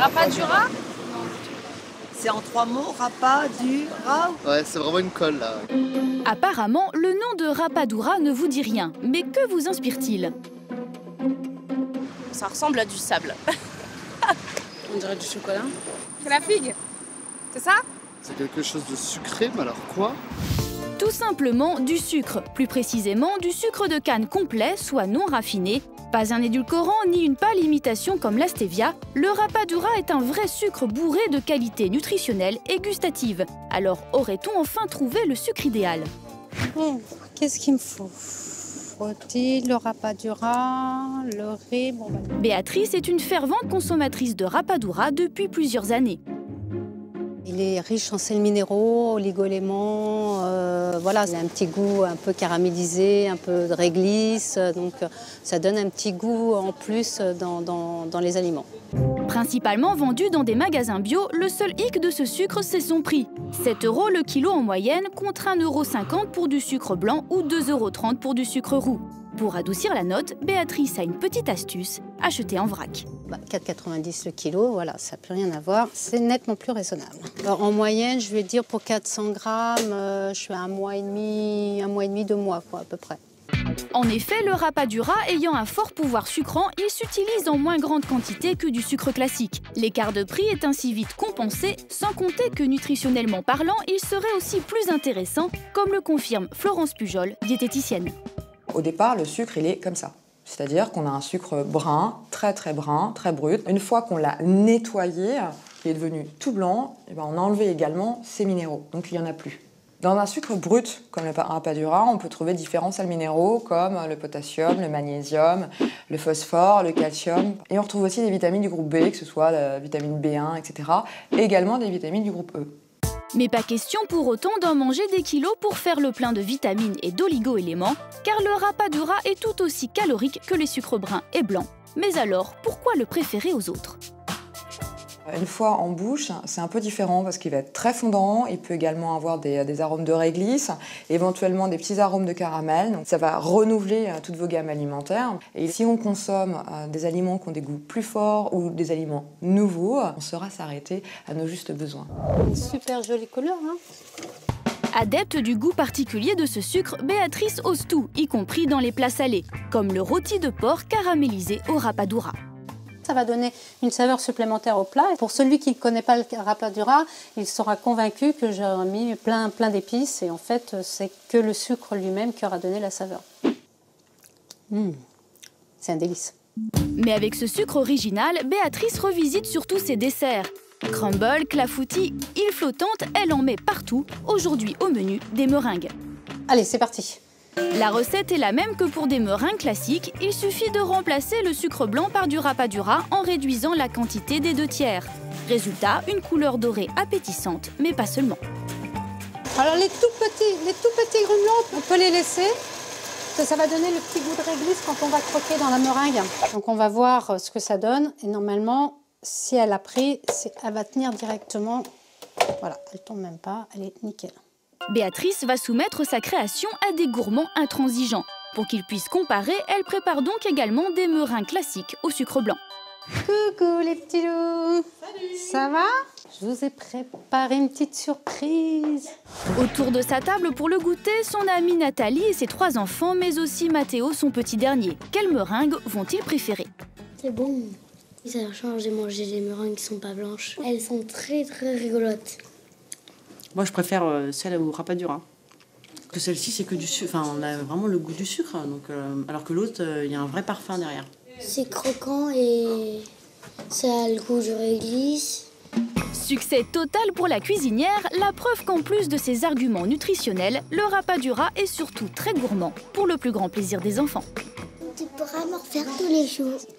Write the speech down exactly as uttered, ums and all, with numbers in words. Rapadura? C'est en trois mots, Rapadura? Ouais, c'est vraiment une colle là. Apparemment, le nom de Rapadura ne vous dit rien. Mais que vous inspire-t-il? Ça ressemble à du sable. On dirait du chocolat. C'est la figue, c'est ça? C'est quelque chose de sucré, mais alors quoi? Tout simplement du sucre, plus précisément du sucre de canne complet, soit non raffiné. Pas un édulcorant ni une pâle imitation comme la stevia, le rapadura est un vrai sucre bourré de qualité nutritionnelle et gustative. Alors aurait-on enfin trouvé le sucre idéal? Bon, qu'est-ce qu'il me faut? Le rapadura, le riz... Bon, bah... Béatrice est une fervente consommatrice de rapadura depuis plusieurs années. Il est riche en sels minéraux, oligoéléments, euh, voilà, il a un petit goût un peu caramélisé, un peu de réglisse, donc ça donne un petit goût en plus dans, dans, dans les aliments. Principalement vendu dans des magasins bio, le seul hic de ce sucre, c'est son prix. sept euros le kilo en moyenne, contre un euro cinquante pour du sucre blanc ou deux euros trente pour du sucre roux. Pour adoucir la note, Béatrice a une petite astuce, acheter en vrac. Bah, quatre euros quatre-vingt-dix le kilo, voilà, ça n'a plus rien à voir, c'est nettement plus raisonnable. Alors, en moyenne, je vais dire pour quatre cents grammes, euh, je suis à un mois et demi, un mois et demi, deux mois quoi, à peu près. En effet, le rapadura ayant un fort pouvoir sucrant, il s'utilise en moins grande quantité que du sucre classique. L'écart de prix est ainsi vite compensé, sans compter que nutritionnellement parlant, il serait aussi plus intéressant, comme le confirme Florence Pujol, diététicienne. Au départ, le sucre, il est comme ça. C'est-à-dire qu'on a un sucre brun, très très brun, très brut. Une fois qu'on l'a nettoyé, il est devenu tout blanc, et ben on a enlevé également ses minéraux, donc il n'y en a plus. Dans un sucre brut, comme le rapadura, on peut trouver différents sels minéraux comme le potassium, le magnésium, le phosphore, le calcium. Et on retrouve aussi des vitamines du groupe B, que ce soit la vitamine B un, et cetera. Et également des vitamines du groupe E. Mais pas question pour autant d'en manger des kilos pour faire le plein de vitamines et d'oligo-éléments, car le rapadura est tout aussi calorique que les sucres bruns et blancs. Mais alors, pourquoi le préférer aux autres? Une fois en bouche, c'est un peu différent parce qu'il va être très fondant, il peut également avoir des, des arômes de réglisse, éventuellement des petits arômes de caramel, donc ça va renouveler toutes vos gammes alimentaires. Et si on consomme des aliments qui ont des goûts plus forts ou des aliments nouveaux, on saura s'arrêter à nos justes besoins. Une super jolie couleur, hein? Adepte du goût particulier de ce sucre, Béatrice ose tout, y compris dans les plats salés, comme le rôti de porc caramélisé au rapadura. Ça va donner une saveur supplémentaire au plat. Pour celui qui ne connaît pas le rapadura, il sera convaincu que j'ai mis plein, plein d'épices. Et en fait, c'est que le sucre lui-même qui aura donné la saveur. Mmh, c'est un délice. Mais avec ce sucre original, Béatrice revisite surtout ses desserts. Crumble, clafoutis, île flottante, elle en met partout. Aujourd'hui au menu, des meringues. Allez, c'est parti! La recette est la même que pour des meringues classiques, il suffit de remplacer le sucre blanc par du rapadura en réduisant la quantité des deux tiers. Résultat, une couleur dorée appétissante, mais pas seulement. Alors les tout petits, les tout petits grumelons, on peut les laisser. Ça, ça va donner le petit goût de réglisse quand on va croquer dans la meringue. Donc on va voir ce que ça donne. Et normalement, si elle a pris, elle va tenir directement. Voilà, elle tombe même pas, elle est nickel. Béatrice va soumettre sa création à des gourmands intransigeants. Pour qu'ils puissent comparer, elle prépare donc également des meringues classiques au sucre blanc. Coucou les petits loups! Salut! Ça va? Je vous ai préparé une petite surprise. Autour de sa table pour le goûter, son amie Nathalie et ses trois enfants, mais aussi Mathéo, son petit dernier. Quelles meringues vont-ils préférer? C'est bon. Ça a changé de manger des meringues qui ne sont pas blanches. Elles sont très très rigolotes. Moi, je préfère celle au rapadura. Parce que celle-ci, c'est que du sucre. Enfin, on a vraiment le goût du sucre. Donc, euh, alors que l'autre, il euh, y a un vrai parfum derrière. C'est croquant et ça a le goût de réglisse. Succès total pour la cuisinière, la preuve qu'en plus de ses arguments nutritionnels, le rapadura est surtout très gourmand pour le plus grand plaisir des enfants. Tu pourras m'en faire tous les jours.